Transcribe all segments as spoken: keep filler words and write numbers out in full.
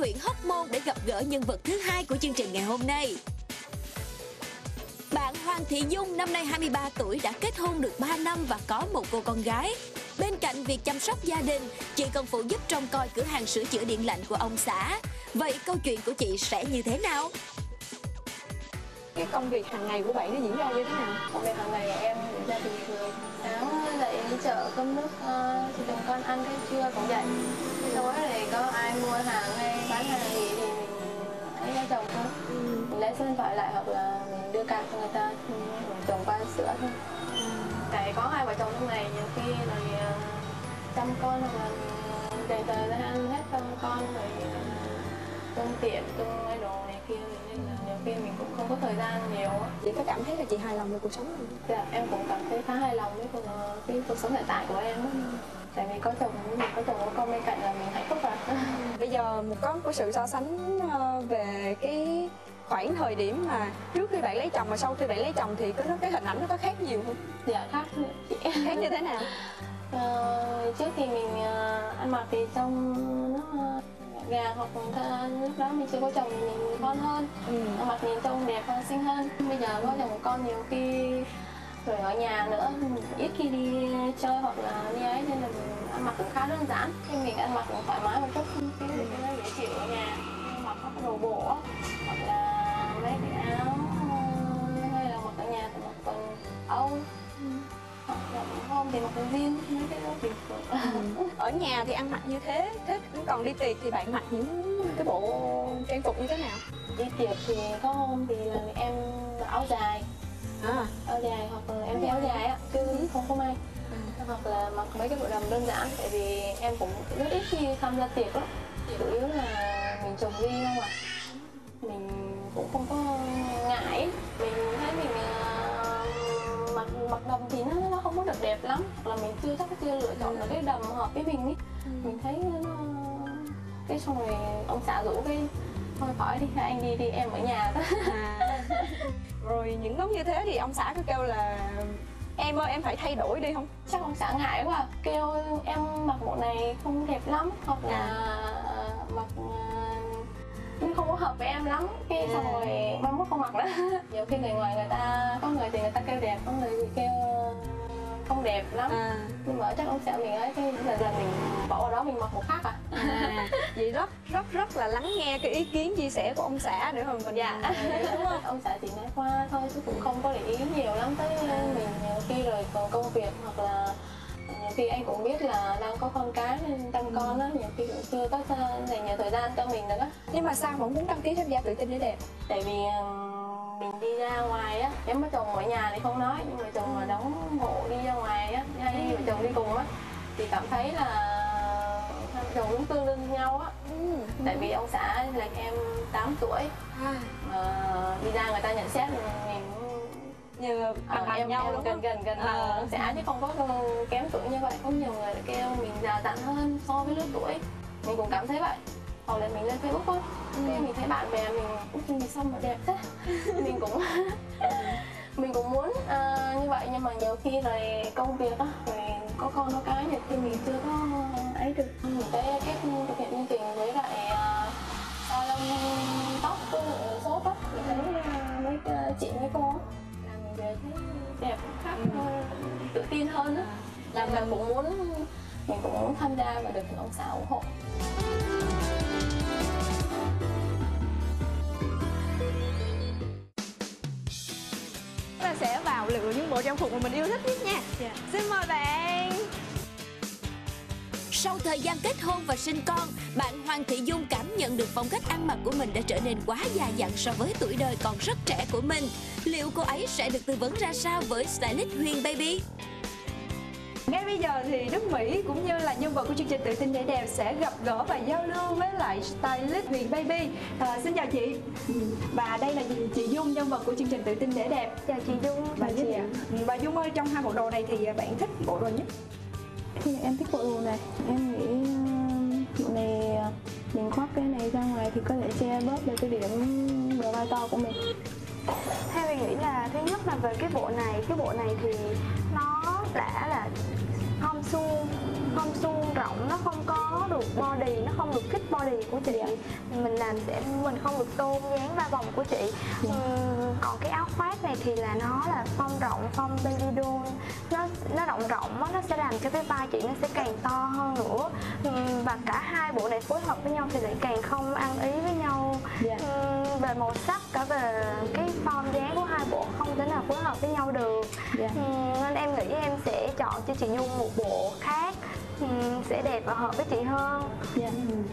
huyện Hóc Môn để gặp gỡ nhân vật thứ hai của chương trình ngày hôm nay. Bạn Hoàng Thị Dung năm nay hai mươi ba tuổi đã kết hôn được ba năm và có một cô con gái. Bên cạnh việc chăm sóc gia đình, chị còn phụ giúp trông coi cửa hàng sửa chữa điện lạnh của ông xã. Vậy câu chuyện của chị sẽ như thế nào? Cái công việc hàng ngày của bạn nó diễn ra như thế nào? Công việc hàng ngày em diễn ra bình thường. Sáng dậy đi chợ cơm nước thì chồng con ăn cái trưa cũng dậy. Tối thì có ai mua hàng hay bán hàng gì thì mình lấy chồng thôi. Mình lấy số điện thoại lại hoặc là mình đưa card cho người ta, mình chồng qua sữa thôi. Tại có hai vợ chồng trong này nhiều khi rồi chăm con hoặc là đầy tờ ra ăn hết con con rồi công tiện tôi đồ này kia nên là nhiều khi mình cũng không có thời gian nhiều. Chị có cảm thấy là chị hài lòng với cuộc sống không? Dạ em cũng cảm thấy khá hài lòng với cuộc, cái cuộc sống hiện tại của em. Tại vì có chồng mình có chồng có con bên cạnh là mình hạnh phúc rồi. Bây giờ có có sự so sánh về cái khoảng thời điểm mà trước khi bạn lấy chồng và sau khi bạn lấy chồng thì có cái hình ảnh nó có khác nhiều không? Dạ khác. Khác như thế nào? Ờ, trước thì mình ăn mặc thì trong nó gà hoặc là lúc đó mình chưa có chồng mình con hơn, ừ. Mặt nhìn trông đẹp hơn, xinh hơn. Bây giờ có chồng con nhiều khi rồi ở nhà nữa, ít khi đi chơi hoặc là đi ấy nên là mình ăn mặc cũng khá đơn giản. Khi mình ăn mặc cũng thoải mái một chút, cái gì nó dễ chịu ở nhà, mặc các đồ bộ hoặc là mấy cái áo hay là mặc ở nhà thì mặc quần Âu. Hôm thì mặc riêng mấy cái đó bình thường. Ở nhà thì ăn mặc như thế, thế còn đi tiệc thì bạn mặc những cái bộ trang phục như thế nào? Đi tiệc thì có hôm thì là em áo dài, à. áo dài hoặc là em áo dài á, chứ không có may, à. Hoặc là mặc mấy cái bộ đầm đơn giản, tại vì em cũng rất ít khi tham gia tiệc lắm, chủ yếu là mình trồng vi không ạ, à. Mình cũng không có ngại, mình thấy mình mặc mặc đầm thì nó không có được đẹp lắm, hoặc là mình chưa chắc chưa lựa chọn được cái đầm hợp với mình ấy, ừ. Mình thấy nó cái xong rồi ông xã rủ cái thôi khỏi đi anh đi đi em ở nhà đó, à. Rồi những lúc như thế thì ông xã cứ kêu là em ơi em phải thay đổi đi không? Chắc ông xã ngại quá, kêu em mặc bộ này không đẹp lắm hoặc là à. mặc không có hợp với em lắm, cái xong rồi mai mốt không mặc nữa. Nhiều khi người ngoài người ta có người thì người ta kêu đẹp, có người thì kêu không đẹp lắm, à. Nhưng mà chắc ông xã mình ấy cái là là mình bỏ vào đó mình mặc một khác à, à. Vậy rất rất rất là lắng nghe cái ý kiến chia sẻ của ông xã nữa không? Còn dạ đúng không? Ông xã chỉ nói qua thôi chứ cũng không có để ý nhiều lắm tới mình, nhiều khi rồi còn công việc hoặc là nhiều khi anh cũng biết là đang có con cái nên chăm con á, nhiều khi cũng chưa có dành nhiều thời gian cho mình nữa. Nhưng mà sao vẫn muốn đăng ký tham gia Tự Tin Để Đẹp? Tại vì mình đi ra ngoài á, em với chồng ở nhà thì không nói, nhưng mà chồng mà đóng hộ đi ra ngoài á, hay ừ. Mà chồng đi cùng á, thì cảm thấy là chồng cũng tương đương với nhau á, ừ. Tại vì ông xã là em tám tuổi, à. Mà đi ra người ta nhận xét mình như bằng à, em nhau đúng gần, gần gần gần à. Ông xã chứ không có kém tuổi như vậy. Có nhiều người kêu mình già dặn hơn so với lớp tuổi, mình cũng cảm thấy vậy. Hoặc là mình lên Facebook á, ừ. Mình thấy bạn bè mình cũng chung gì xong mà đẹp thế, mình cũng mình cũng muốn à, như vậy. Nhưng mà nhiều khi rồi công việc á, rồi có con có cái thì mình chưa có ấy được. Mình thấy cái thực hiện chương trình với lại salon tóc với shop á, mình thấy mấy chị mấy cô về thấy đẹp khác, ừ. Tự tin hơn á, là mình cũng muốn mình cũng muốn tham gia và được ông xã ủng hộ. Chúng ta sẽ vào lựa những bộ trang phục mà mình yêu thích nhất nha. Yeah. Xin mời bạn. Sau thời gian kết hôn và sinh con, bạn Hoàng Thị Dung cảm nhận được phong cách ăn mặc của mình đã trở nên quá già dặn so với tuổi đời còn rất trẻ của mình. Liệu cô ấy sẽ được tư vấn ra sao với stylist Huyền Baby? Ngay bây giờ thì Đức Mỹ cũng như là nhân vật của chương trình Tự Tin Để Đẹp sẽ gặp gỡ và giao lưu với lại stylist Huyền Baby. À, xin chào chị. Và đây là chị Dung, nhân vật của chương trình Tự Tin Để Đẹp. Chào chị Dung. Bà, bà, chị ạ. Bà Dung ơi, trong hai bộ đồ này thì bạn thích bộ đồ nhất? Thì em thích bộ đồ này, em nghĩ bộ này mình khoác cái này ra ngoài thì có thể che bớt được cái điểm bờ vai to của mình. Theo mình nghĩ là thứ nhất là về cái bộ này, cái bộ này thì nó đã là hông suông, hông suông rộng, nó không có được body, nó không được fit body của chị. yeah. Mình làm sẽ mình không được tôn dáng ba vòng của chị. yeah. uhm, Còn cái áo khoác này thì là nó là form rộng, form baby doll, nó nó rộng rộng đó, nó sẽ làm cho cái vai chị nó sẽ càng to hơn nữa. uhm, Và cả hai bộ này phối hợp với nhau thì lại càng không ăn ý với nhau. yeah. uhm, Về màu sắc, cả về cái form dáng của hai bộ không thể nào phối hợp với nhau được. yeah. uhm, Nên em nghĩ em sẽ chọn cho chị Nhung một bộ khác uhm, sẽ đẹp và hợp với chị hơn. yeah. uhm,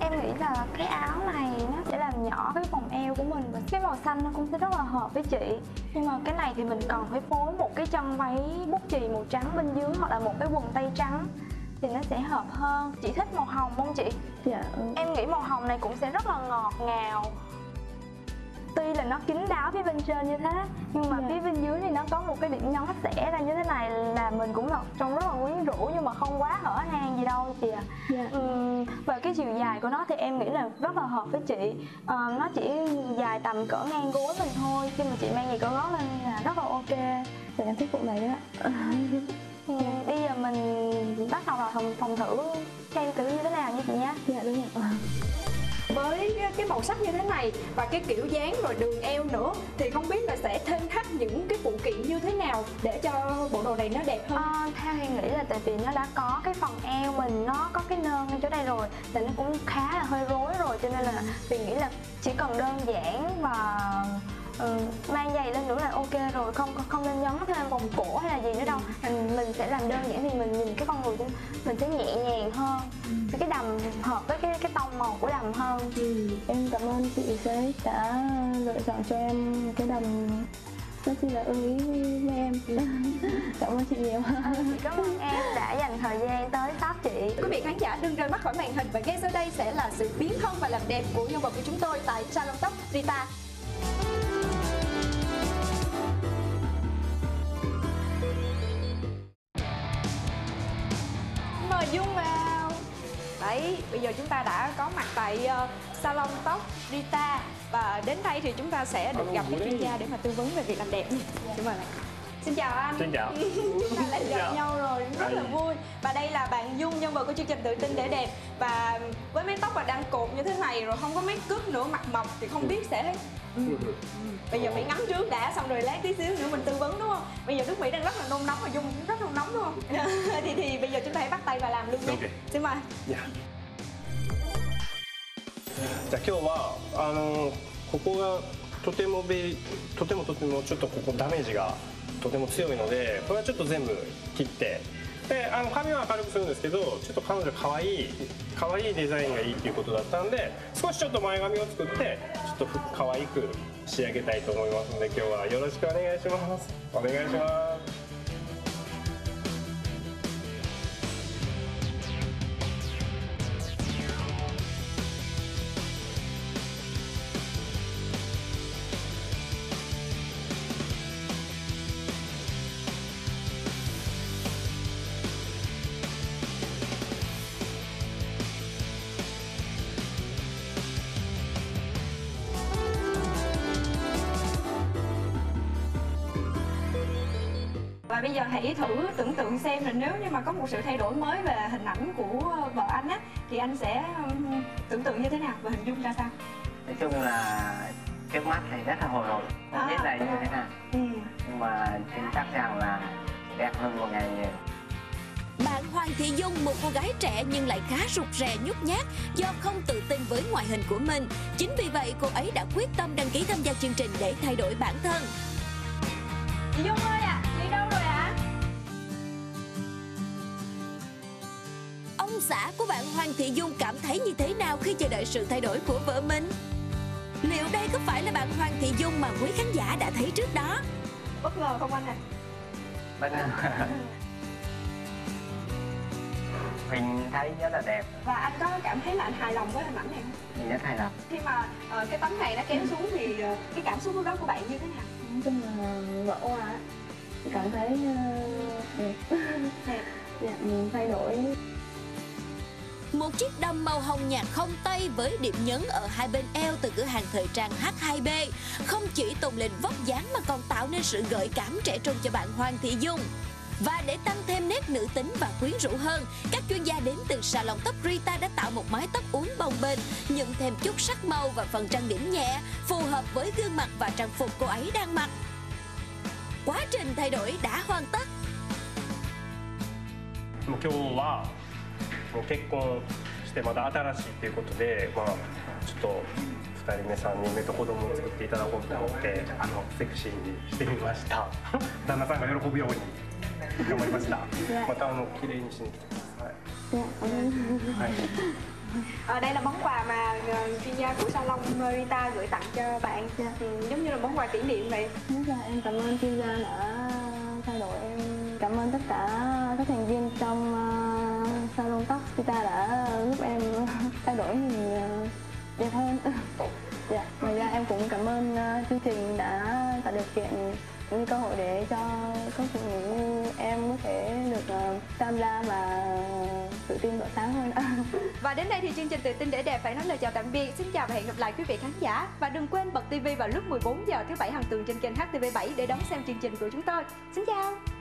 Em nghĩ là cái áo này nó sẽ làm nhỏ với vòng eo của mình, và cái màu xanh nó cũng sẽ rất là hợp với chị. Nhưng mà cái này thì mình còn phải phối một cái chân váy bút chì màu trắng bên dưới, hoặc là một cái quần tây trắng thì nó sẽ hợp hơn. Chị thích màu hồng không chị? Dạ. Em nghĩ màu hồng này cũng sẽ rất là ngọt ngào. Tuy là nó kín đáo phía bên trên như thế, nhưng mà yeah. phía bên dưới thì nó có một cái điểm nhón xẻ ra như thế này, là mình cũng lọt trông rất là quyến rũ nhưng mà không quá hở hang gì đâu chị ạ. à. yeah. uhm, Và cái chiều dài của nó thì em nghĩ là rất là hợp với chị. à, Nó chỉ dài tầm cỡ ngang gối mình thôi, khi mà chị mang giày cao gót lên là rất là ok. Thì em thích bộ này đó. Bây yeah. uhm, giờ mình bắt đầu vào phòng, phòng thử xem thử như thế nào nha chị nhé. Dạ yeah, đúng rồi. Với cái màu sắc như thế này và cái kiểu dáng rồi đường eo nữa, thì không biết là sẽ thêm thắt những cái phụ kiện như thế nào để cho bộ đồ này nó đẹp hơn? À, theo em nghĩ là tại vì nó đã có cái phần eo mình, nó có cái nơn ngay chỗ đây rồi, thì nó cũng khá là hơi rối rồi, cho nên là mình nghĩ là chỉ cần đơn giản và ừ, mang giày lên nữa là ok rồi, không không nên nhấn thêm vòng cổ hay là gì nữa đâu. Mình, mình sẽ làm đơn giản thì mình nhìn cái con người của mình sẽ nhẹ nhàng hơn. Thì cái đầm hợp với cái cái tông màu của đầm hơn. Ừ. Em cảm ơn chị Giấy đã lựa chọn cho em cái đầm rất là ưng ý với em. Cảm ơn chị nhiều. À, chị cảm ơn em đã dành thời gian tới shop chị. Quý vị khán giả đừng rời mắt khỏi màn hình, và ngay sau đây sẽ là sự biến thân và làm đẹp của nhân vật của chúng tôi tại Salon Tóc Rita. Mời Dung vào. Đấy, bây giờ chúng ta đã có mặt tại uh, Salon Tóc Rita, và đến đây thì chúng ta sẽ được gặp các chuyên gia để mà tư vấn về việc làm đẹp. Xin mời bạn. Xin chào anh. Xin chào. Chúng ta lại gặp nhau rồi, rất là vui. Và đây là bạn Dung, nhân vật của chương trình Tự Tin Để Đẹp. Và với mái tóc mà đang cột như thế này rồi, không có make up nữa, mặt mộc thì không biết sẽ... Ừ. Ừ. Bây giờ phải ngắm trước đã, xong rồi lát tí xíu nữa mình tư vấn đúng không? Bây giờ Đức Mỹ đang rất là nôn nóng và Dung cũng rất nôn nóng đúng không? thì thì bây giờ chúng ta hãy bắt tay và làm luôn nhé. Okay. Xin mời. Yeah. じゃあ今日はあのここがとてもべとてもとてもちょっとここダメージがとても強いので、これはちょっと全部切って。であの髪は明るくするんですけど、ちょっと彼女可愛い可愛いデザインがいいということだったんで、少しちょっと前髪を作ってちょっと可愛く仕上げたいと思いますので、今日はよろしくお願いします。お願いします。Và bây giờ hãy thử tưởng tượng xem là nếu như mà có một sự thay đổi mới về hình ảnh của vợ anh á, thì anh sẽ tưởng tượng như thế nào và hình dung ra sao? Nói chung là cái mắt này rất là hồi hộp, không à, biết là như thế nào. Ừ. Nhưng mà tin chắc rằng là đẹp hơn một ngày nhiều. Bạn Hoàng Thị Dung, một cô gái trẻ nhưng lại khá rụt rè nhút nhát do không tự tin với ngoại hình của mình. Chính vì vậy cô ấy đã quyết tâm đăng ký tham gia chương trình để thay đổi bản thân. Chị Dung ơi ạ, à, đi đâu rồi ạ? À? Ông xã của bạn Hoàng Thị Dung cảm thấy như thế nào khi chờ đợi sự thay đổi của vợ mình? Liệu đây có phải là bạn Hoàng Thị Dung mà quý khán giả đã thấy trước đó? Bất ngờ không anh ạ? Bất ngờ. Mình thấy rất là đẹp. Và anh có cảm thấy là anh hài lòng với hình ảnh này không? Mình rất hài lòng. Khi mà uh, cái tấm này nó kéo xuống thì uh, cái cảm xúc lúc đó của bạn như thế nào? Nói chung là vợ ạ, cảm thấy đẹp. Dạ, mình thay đổi. Một chiếc đầm màu hồng nhạt không tay với điểm nhấn ở hai bên eo từ cửa hàng thời trang hát hai bê không chỉ tôn lên vóc dáng mà còn tạo nên sự gợi cảm trẻ trung cho bạn Hoàng Thị Dung. Và để tăng thêm nét nữ tính và quyến rũ hơn, các chuyên gia đến từ salon tóc Rita đã tạo một mái tóc uốn bồng bềnh, nhận thêm chút sắc màu và phần trang điểm nhẹ, phù hợp với gương mặt và trang phục cô ấy đang mặc. Quá trình thay đổi đã hoàn tất. Ở đây là món quà mà chuyên gia của salon Merita gửi tặng cho bạn, yeah. Giống như là món quà kỷ niệm vậy. Rất là em cảm ơn chuyên gia đã thay đổi em. Cảm ơn tất cả các thành viên trong salon tóc Merita đã giúp em thay đổi mình đẹp hơn. Dạ, ngoài ra em cũng cảm ơn uh, chương trình đã tạo điều kiện cũng như cơ hội để cho các phụ nữ như em có thể được uh, tham gia và tự tin tỏa sáng hơn. Và đến đây thì chương trình Tự Tin Để Đẹp phải nói lời chào tạm biệt. Xin chào và hẹn gặp lại quý vị khán giả. Và đừng quên bật ti vi vào lúc mười bốn giờ thứ bảy hàng tuần trên kênh H T V bảy để đón xem chương trình của chúng tôi. Xin chào.